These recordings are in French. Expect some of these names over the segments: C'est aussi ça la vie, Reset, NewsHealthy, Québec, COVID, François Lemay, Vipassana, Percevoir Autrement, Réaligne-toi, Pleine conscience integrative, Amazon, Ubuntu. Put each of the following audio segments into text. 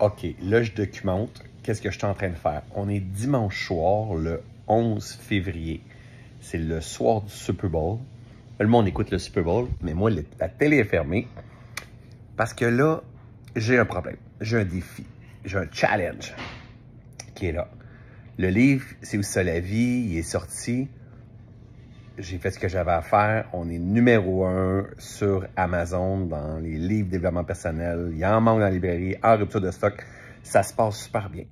OK, là, je documente. Qu'est-ce que je suis en train de faire? On est dimanche soir, le 11 février. C'est le soir du Super Bowl. Le monde écoute le Super Bowl, mais moi, la télé est fermée. Parce que là, j'ai un problème. J'ai un défi. J'ai un challenge qui est là. Le livre, C'est aussi ça la vie, il est sorti. J'ai fait ce que j'avais à faire. On est numéro 1 sur Amazon dans les livres de développement personnel. Il en manque dans la librairie, en rupture de stock. Ça se passe super bien.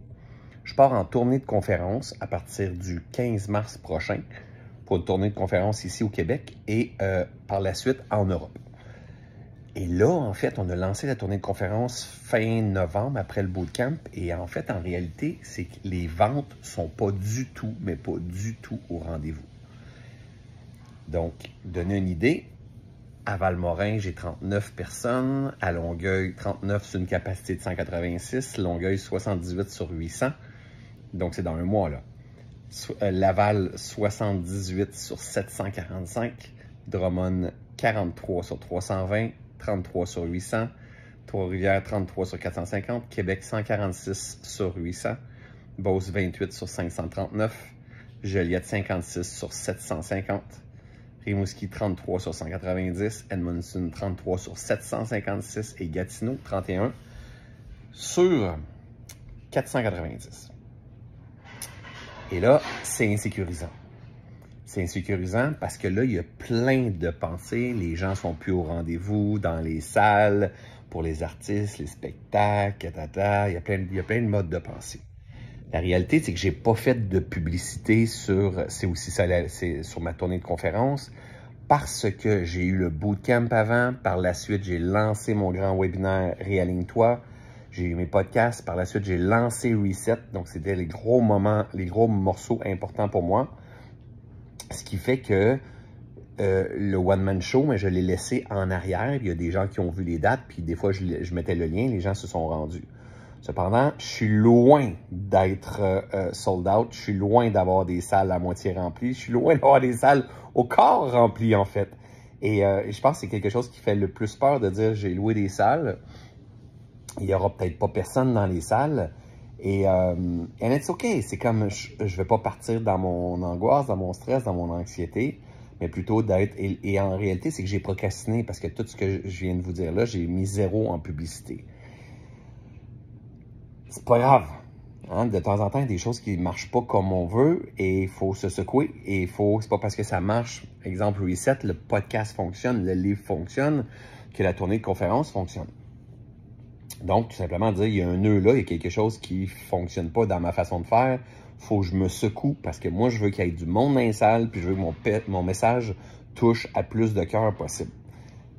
Je pars en tournée de conférence à partir du 15 mars prochain pour une tournée de conférence ici au Québec et par la suite en Europe. Et là, en fait, on a lancé la tournée de conférence fin novembre après le bootcamp. Et en fait, en réalité, c'est que les ventes ne sont pas du tout, mais pas du tout au rendez-vous. Donc, donner une idée, à Val-Morin, j'ai 39 personnes. À Longueuil, 39 sur une capacité de 186. Longueuil, 78 sur 800. Donc, c'est dans un mois, là. Laval, 78 sur 745. Drummond, 43 sur 320. 33 sur 800, Trois-Rivières 33 sur 450, Québec 146 sur 800, Beauce 28 sur 539, Joliette 56 sur 750, Rimouski 33 sur 190, Edmondson 33 sur 756 et Gatineau 31 sur 490. Et là, c'est insécurisant. C'est insécurisant parce que là, il y a plein de pensées. Les gens ne sont plus au rendez-vous, dans les salles, pour les artistes, les spectacles, tata. Il y a plein de modes de pensée. La réalité, c'est que je n'ai pas fait de publicité sur C'est aussi ça, sur ma tournée de conférence parce que j'ai eu le bootcamp avant. Par la suite, j'ai lancé mon grand webinaire Réaligne-toi. J'ai eu mes podcasts. Par la suite, j'ai lancé Reset. Donc, c'était les gros moments, les gros morceaux importants pour moi. Ce qui fait que le one-man show, mais je l'ai laissé en arrière. Il y a des gens qui ont vu les dates, puis des fois, je mettais le lien, les gens se sont rendus. Cependant, je suis loin d'être sold out. Je suis loin d'avoir des salles à moitié remplies. Je suis loin d'avoir des salles au quart remplies, en fait. Et je pense que c'est quelque chose qui fait le plus peur de dire, j'ai loué des salles. Il n'y aura peut-être pas personne dans les salles. Et c'est OK, c'est comme je ne vais pas partir dans mon angoisse, dans mon stress, dans mon anxiété, mais plutôt d'être... Et en réalité, c'est que j'ai procrastiné parce que tout ce que je viens de vous dire là, j'ai mis 0 en publicité. C'est pas grave. Hein? De temps en temps, il y a des choses qui ne marchent pas comme on veut et il faut se secouer. Et il faut... C'est pas parce que ça marche. Exemple, Reset, le podcast fonctionne, le livre fonctionne, que la tournée de conférence fonctionne. Donc, tout simplement dire, il y a un nœud là, il y a quelque chose qui ne fonctionne pas dans ma façon de faire. Il faut que je me secoue parce que moi, je veux qu'il y ait du monde dans les salles puis je veux que mon message touche à plus de cœur possible.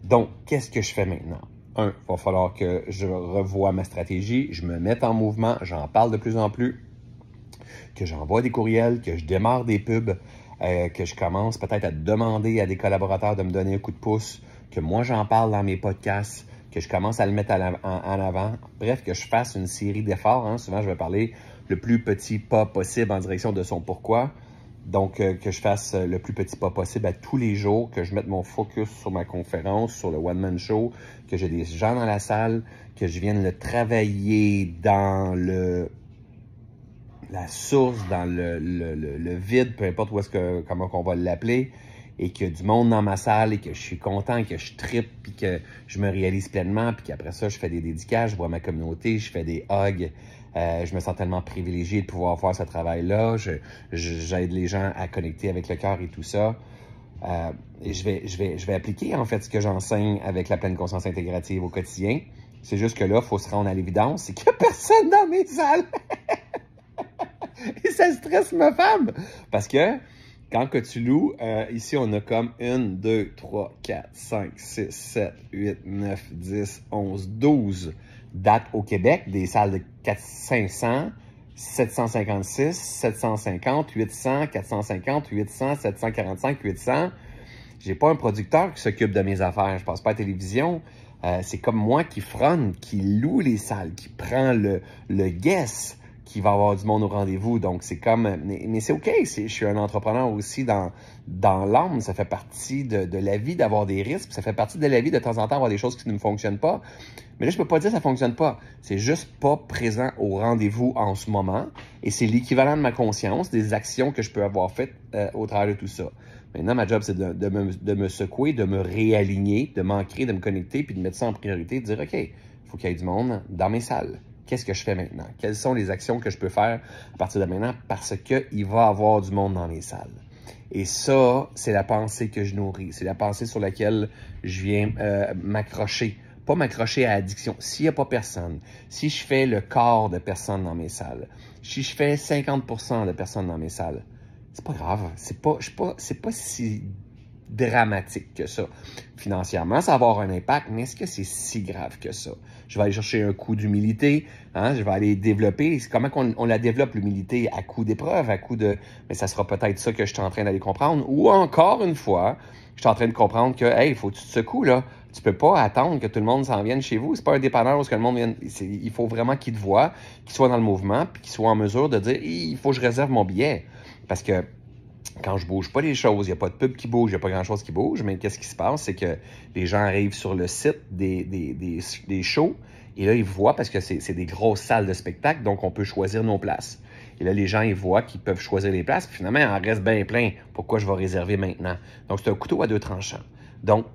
Donc, qu'est-ce que je fais maintenant? Il va falloir que je revoie ma stratégie, je me mette en mouvement, j'en parle de plus en plus, que j'envoie des courriels, que je démarre des pubs, que je commence peut-être à demander à des collaborateurs de me donner un coup de pouce, que moi, j'en parle dans mes podcasts, que je commence à le mettre en avant. Bref, que je fasse une série d'efforts. Hein. Souvent, je vais parler le plus petit pas possible en direction de son pourquoi. Donc, que je fasse le plus petit pas possible à tous les jours, que je mette mon focus sur ma conférence, sur le one-man show, que j'ai des gens dans la salle, que je vienne le travailler dans la source, dans le vide, peu importe où est-ce que, comment on va l'appeler, et qu'il y a du monde dans ma salle, et que je suis content, et que je trippe, puis que je me réalise pleinement, puis qu'après ça, je fais des dédicaces, je vois ma communauté, je fais des hugs, je me sens tellement privilégié de pouvoir faire ce travail-là, j'aide les gens à connecter avec le cœur et tout ça. Et je vais appliquer, en fait, ce que j'enseigne avec la pleine conscience intégrative au quotidien. C'est juste que là, il faut se rendre à l'évidence, c'est qu'il n'y a personne dans mes salles! Et ça stresse ma femme! Parce que, quand que tu loues, ici, on a comme 1, 2, 3, 4, 5, 6, 7, 8, 9, 10, 11, 12 dates au Québec, des salles de 500, 756, 750, 800, 450, 800, 745, 800. J'ai pas un producteur qui s'occupe de mes affaires. Je passe pas à la télévision. C'est comme moi qui fronne, qui loue les salles, qui prend le guess, qu'il va y avoir du monde au rendez-vous. Donc, c'est comme... Mais c'est OK, je suis un entrepreneur aussi dans l'âme. Ça fait partie de la vie d'avoir des risques. Ça fait partie de la vie de temps en temps avoir des choses qui ne me fonctionnent pas. Mais là, je ne peux pas dire que ça ne fonctionne pas. C'est juste pas présent au rendez-vous en ce moment. Et c'est l'équivalent de ma conscience, des actions que je peux avoir faites au travers de tout ça. Maintenant, ma job, c'est de me secouer, de me réaligner, de m'ancrer, de me connecter, puis de mettre ça en priorité, de dire, OK, il faut qu'il y ait du monde dans mes salles. Qu'est-ce que je fais maintenant? Quelles sont les actions que je peux faire à partir de maintenant? Parce qu'il va y avoir du monde dans mes salles. Et ça, c'est la pensée que je nourris. C'est la pensée sur laquelle je viens m'accrocher. Pas m'accrocher à l'addiction. S'il n'y a pas personne, si je fais le quart de personnes dans mes salles, si je fais 50% de personnes dans mes salles, c'est pas grave. C'est pas si dramatique que ça. Financièrement, ça va avoir un impact, mais est-ce que c'est si grave que ça? Je vais aller chercher un coup d'humilité, hein? Je vais aller développer. Comment on la développe, l'humilité, à coup d'épreuve, à coup de... Mais ça sera peut-être ça que je suis en train d'aller comprendre. Ou encore une fois, je suis en train de comprendre que, hey, il faut que tu te secoues, là. Tu peux pas attendre que tout le monde s'en vienne chez vous. C'est pas un dépanneur où que le monde vienne. Il faut vraiment qu'il te voie, qu'il soit dans le mouvement, puis qu'il soit en mesure de dire, il faut que je réserve mon billet. Parce que quand je bouge pas les choses, il n'y a pas de pub qui bouge, il n'y a pas grand-chose qui bouge, mais qu'est-ce qui se passe? C'est que les gens arrivent sur le site des shows et là, ils voient, parce que c'est des grosses salles de spectacle, donc on peut choisir nos places. Et là, les gens, ils voient qu'ils peuvent choisir les places, puis finalement, il en reste bien plein. Pourquoi je vais réserver maintenant? Donc, c'est un couteau à deux tranchants. Donc,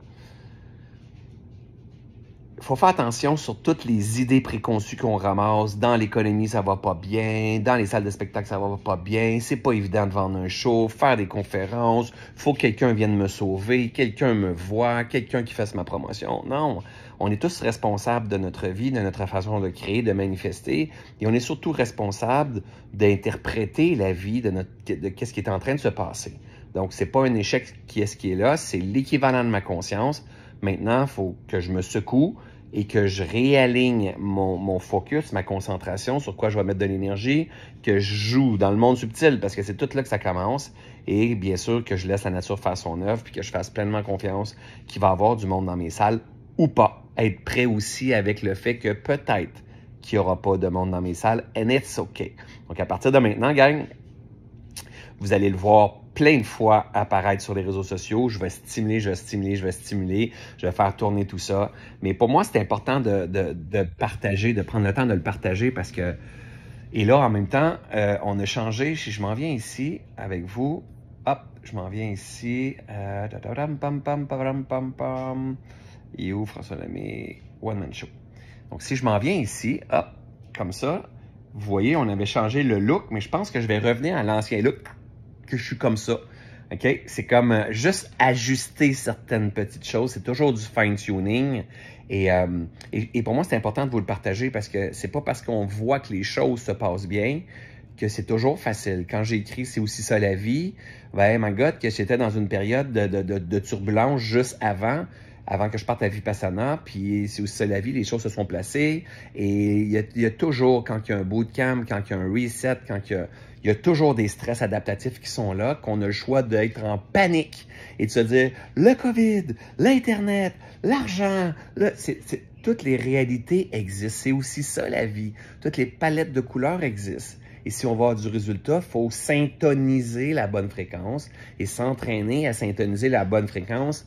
il faut faire attention sur toutes les idées préconçues qu'on ramasse. Dans l'économie, ça va pas bien. Dans les salles de spectacle, ça va pas bien. C'est pas évident de vendre un show, faire des conférences. Faut que quelqu'un vienne me sauver, quelqu'un me voit, quelqu'un qui fasse ma promotion. Non, on est tous responsables de notre vie, de notre façon de créer, de manifester. Et on est surtout responsables d'interpréter la vie de qu'est-ce qui est en train de se passer. Donc, c'est pas un échec qui est ce qui est là. C'est l'équivalent de ma conscience. Maintenant, il faut que je me secoue et que je réaligne mon focus, ma concentration, sur quoi je vais mettre de l'énergie, que je joue dans le monde subtil, parce que c'est tout là que ça commence, et bien sûr que je laisse la nature faire son œuvre, puis que je fasse pleinement confiance qu'il va y avoir du monde dans mes salles ou pas. Être prêt aussi avec le fait que peut-être qu'il n'y aura pas de monde dans mes salles, and it's OK. Donc, à partir de maintenant, gang, vous allez le voir plein de fois apparaître sur les réseaux sociaux. Je vais stimuler, je vais stimuler, je vais stimuler. Je vais faire tourner tout ça. Mais pour moi, c'est important de partager, de prendre le temps de le partager parce que... Et là, en même temps, on a changé. Si je m'en viens ici avec vous, hop, je m'en viens ici. Et où François Lemay? One Man Show. Donc, si je m'en viens ici, hop, comme ça, vous voyez, on avait changé le look, mais je pense que je vais revenir à l'ancien look. Que je suis comme ça, OK? C'est comme juste ajuster certaines petites choses. C'est toujours du fine-tuning. Et pour moi, c'est important de vous le partager parce que c'est pas parce qu'on voit que les choses se passent bien que c'est toujours facile. Quand j'ai écrit « C'est aussi ça la vie », ben, my God, que j'étais dans une période de turbulence juste avant que je parte à Vipassana, puis c'est aussi ça la vie, les choses se sont placées, et il y a toujours, quand il y a un bootcamp, quand il y a un reset, quand il y a toujours des stress adaptatifs qui sont là, qu'on a le choix d'être en panique, et de se dire, le COVID, l'Internet, l'argent, toutes les réalités existent, c'est aussi ça la vie, toutes les palettes de couleurs existent. Et si on va avoir du résultat, il faut syntoniser la bonne fréquence et s'entraîner à syntoniser la bonne fréquence,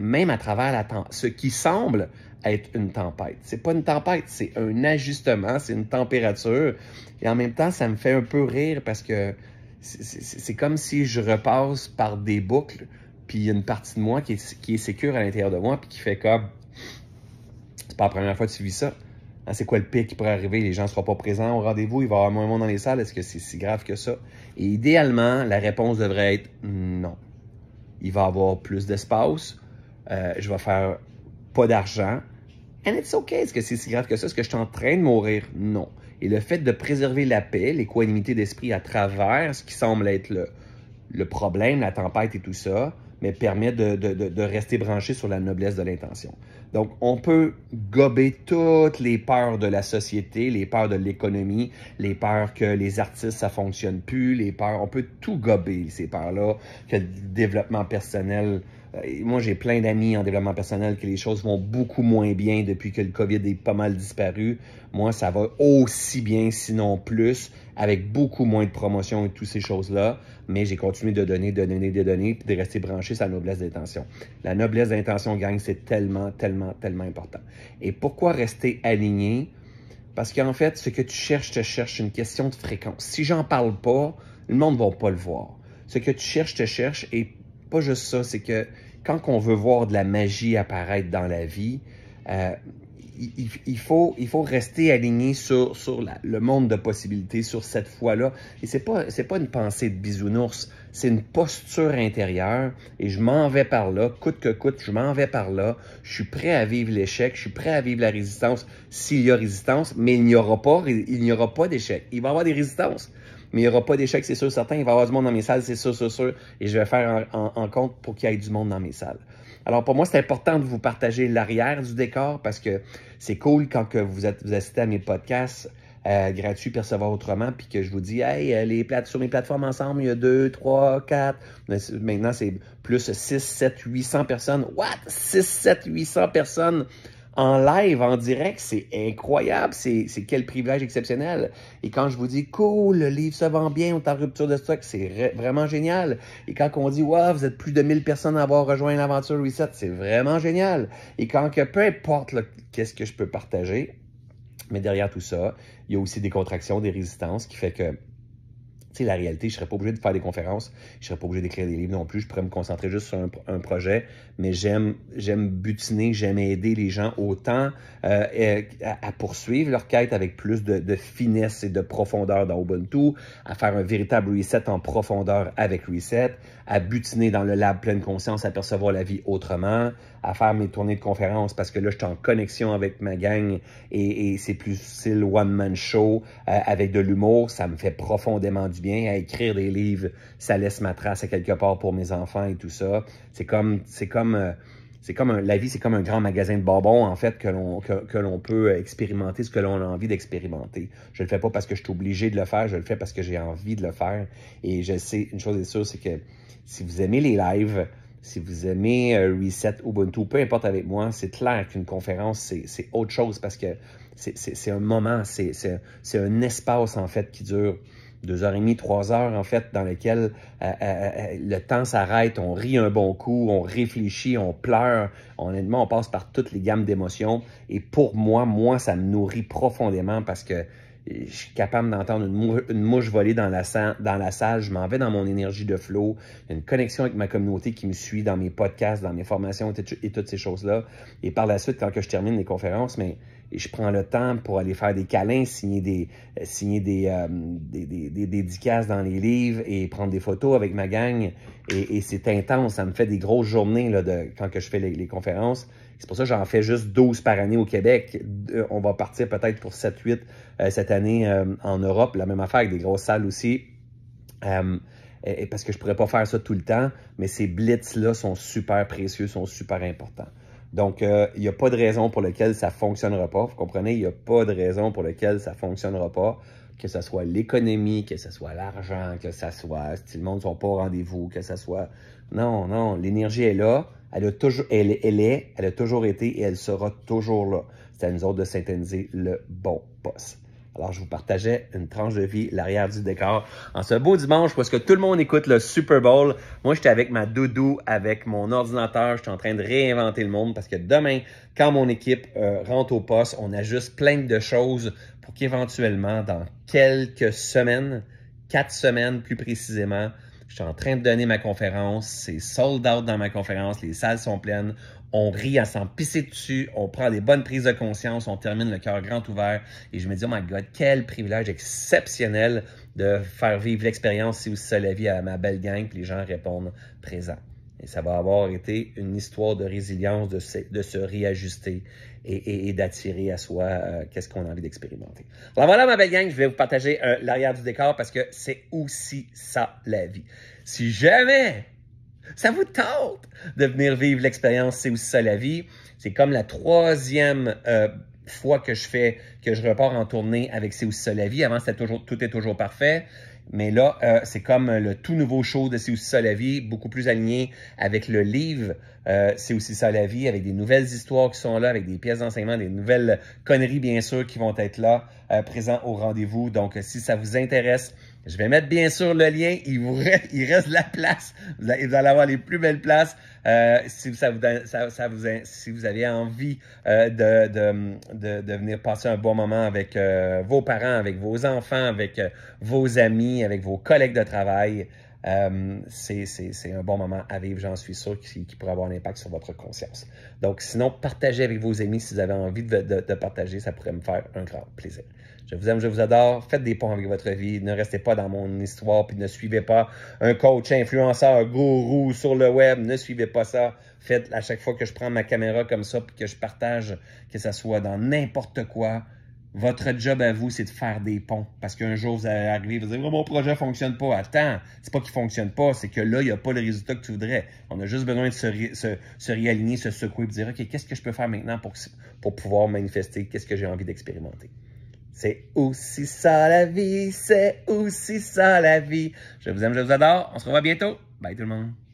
même à travers ce qui semble être une tempête. C'est pas une tempête, c'est un ajustement, c'est une température. Et en même temps, ça me fait un peu rire parce que c'est comme si je repasse par des boucles, puis il y a une partie de moi qui est sécure à l'intérieur de moi, puis qui fait comme... C'est pas la première fois que tu vis ça. C'est quoi le pire qui pourrait arriver? Les gens ne seront pas présents au rendez-vous, il va y avoir moins de monde dans les salles. Est-ce que c'est si grave que ça? Et idéalement, la réponse devrait être non. Il va y avoir plus d'espace, je vais faire pas d'argent. And it's OK. Est-ce que c'est si grave que ça? Est-ce que je suis en train de mourir? Non. Et le fait de préserver la paix, l'équanimité d'esprit à travers ce qui semble être le problème, la tempête et tout ça, mais permet de rester branché sur la noblesse de l'intention. Donc, on peut gober toutes les peurs de la société, les peurs de l'économie, les peurs que les artistes, ça fonctionne plus, les peurs... On peut tout gober, ces peurs-là, que le développement personnel Moi, j'ai plein d'amis en développement personnel que les choses vont beaucoup moins bien depuis que le COVID est pas mal disparu. Moi, ça va aussi bien, sinon plus, avec beaucoup moins de promotion et toutes ces choses-là. Mais j'ai continué de donner, puis de rester branché sur la noblesse d'intention. La noblesse d'intention, gang, c'est tellement, tellement, tellement important. Et pourquoi rester aligné? Parce qu'en fait, ce que tu cherches, une question de fréquence. Si j'en parle pas, le monde ne va pas le voir. Ce que tu cherches, et pas juste ça, c'est que quand on veut voir de la magie apparaître dans la vie, il faut rester aligné sur le monde de possibilités, sur cette foi-là. Et c'est pas une pensée de bisounours, c'est une posture intérieure. Et je m'en vais par là, coûte que coûte, je m'en vais par là. Je suis prêt à vivre l'échec, je suis prêt à vivre la résistance s'il y a résistance, mais il n'y aura pas d'échec. Il va y avoir des résistances. Mais il n'y aura pas d'échec, c'est sûr, certain. Il va y avoir du monde dans mes salles, c'est sûr, Et je vais faire en compte pour qu'il y ait du monde dans mes salles. Alors, pour moi, c'est important de vous partager l'arrière du décor parce que c'est cool quand que vous assistez à mes podcasts gratuits, Percevoir Autrement, puis que je vous dis, hey, sur mes plateformes ensemble, il y a 2, 3, 4. Maintenant, c'est plus 6, 7, 800 personnes. What? 6, 7, 800 personnes en live, en direct, c'est incroyable, c'est quel privilège exceptionnel. Et quand je vous dis « Cool, le livre se vend bien, on est en rupture de stock », c'est vraiment génial. Et quand on dit « Wow, vous êtes plus de 1000 personnes à avoir rejoint l'aventure Reset », c'est vraiment génial. Et quand que peu importe qu'est-ce que je peux partager, mais derrière tout ça, il y a aussi des contractions, des résistances qui fait que la réalité, je ne serais pas obligé de faire des conférences, je ne serais pas obligé d'écrire des livres non plus, je pourrais me concentrer juste sur un projet, mais j'aime butiner, j'aime aider les gens autant à poursuivre leur quête avec plus de finesse et de profondeur dans Ubuntu, à faire un véritable reset en profondeur avec Reset, à butiner dans le lab pleine conscience, à percevoir la vie autrement, à faire mes tournées de conférences parce que là, je suis en connexion avec ma gang et c'est plus style one-man show avec de l'humour, ça me fait profondément du bien. À écrire des livres, ça laisse ma trace à quelque part pour mes enfants et tout ça. La vie, c'est comme un grand magasin de bonbons, en fait, que l'on peut expérimenter ce que l'on a envie d'expérimenter. Je le fais pas parce que je suis obligé de le faire, je le fais parce que j'ai envie de le faire. Et je sais, une chose est sûre, c'est que si vous aimez les lives, si vous aimez Reset, Ubuntu, peu importe avec moi, c'est clair qu'une conférence, c'est autre chose parce que c'est un moment, c'est un espace, en fait, qui dure 2h30, 3 heures, en fait, dans lequel le temps s'arrête, on rit un bon coup, on réfléchit, on pleure. Honnêtement, on passe par toutes les gammes d'émotions. Et pour moi, ça me nourrit profondément parce que je suis capable d'entendre une mouche voler dans la salle. Je m'en vais dans mon énergie de flow. Il y a une connexion avec ma communauté qui me suit dans mes podcasts, dans mes formations et toutes ces choses-là. Et par la suite, quand que je termine les conférences, mais je prends le temps pour aller faire des câlins, signer des dédicaces dans les livres et prendre des photos avec ma gang. Et c'est intense. Ça me fait des grosses journées là, quand que je fais les conférences. C'est pour ça que j'en fais juste 12 par année au Québec. On va partir peut-être pour 7-8 cette année en Europe. La même affaire avec des grosses salles aussi. Parce que je ne pourrais pas faire ça tout le temps. Mais ces blitz-là sont super précieux, sont super importants. Donc, il n'y a pas de raison pour laquelle ça ne fonctionnera pas. Vous comprenez? Il n'y a pas de raison pour laquelle ça ne fonctionnera pas. Que ce soit l'économie, que ce soit l'argent, que ce soit si le monde ne sont pas au rendez-vous, que ce soit... Non, l'énergie est là. Elle a toujours été et elle sera toujours là. C'est à nous autres de synthétiser le bon poste. Alors, je vous partageais une tranche de vie, l'arrière du décor. En ce beau dimanche, parce que tout le monde écoute le Super Bowl, moi, j'étais avec ma doudou, avec mon ordinateur. J'étais en train de réinventer le monde parce que demain, quand mon équipe rentre au poste, on ajuste plein de choses pour qu'éventuellement, dans quelques semaines, 4 semaines plus précisément, je suis en train de donner ma conférence, c'est sold out dans ma conférence, les salles sont pleines, on rit à s'en pisser dessus, on prend des bonnes prises de conscience, on termine le cœur grand ouvert et je me dis « Oh my God, quel privilège exceptionnel de faire vivre l'expérience si aussi ça la vie à ma belle gang » puis les gens répondent « Présent ». Et ça va avoir été une histoire de résilience, de se réajuster et d'attirer à soi qu'est-ce qu'on a envie d'expérimenter. Alors voilà, ma belle gang, je vais vous partager l'arrière du décor parce que c'est aussi ça, la vie. Si jamais ça vous tente de venir vivre l'expérience « C'est aussi ça, la vie », c'est comme la 3e fois que je repars en tournée avec « C'est aussi ça, la vie ». Avant, c'était toujours « Tout est toujours parfait ». Mais là, c'est comme le tout nouveau show de C'est aussi ça la vie, beaucoup plus aligné avec le livre C'est aussi ça la vie, avec des nouvelles histoires qui sont là, avec des pièces d'enseignement, des nouvelles conneries bien sûr qui vont être là, présents au rendez-vous. Donc, si ça vous intéresse, je vais mettre bien sûr le lien. Il reste de la place. Vous allez avoir les plus belles places. Si vous avez envie de venir passer un bon moment avec vos parents, avec vos enfants, avec vos amis, avec vos collègues de travail, c'est un bon moment à vivre, j'en suis sûr, qui pourrait avoir un impact sur votre conscience. Donc, sinon, partagez avec vos amis si vous avez envie de partager, ça pourrait me faire un grand plaisir. Je vous aime, je vous adore, faites des ponts avec votre vie, ne restez pas dans mon histoire, puis ne suivez pas un coach, un influenceur, un gourou sur le web, ne suivez pas ça. Faites, à chaque fois que je prends ma caméra comme ça, puis que je partage, que ça soit dans n'importe quoi, votre job à vous, c'est de faire des ponts. Parce qu'un jour, vous allez arriver, vous allez dire, oh, mon projet ne fonctionne pas. Attends, c'est pas qu'il ne fonctionne pas, c'est que là, il n'y a pas le résultat que tu voudrais. On a juste besoin de se réaligner, se secouer, et dire, OK, qu'est-ce que je peux faire maintenant pour pouvoir manifester? Qu'est-ce que j'ai envie d'expérimenter? C'est aussi ça la vie, c'est aussi ça la vie. Je vous aime, je vous adore. On se revoit bientôt. Bye tout le monde.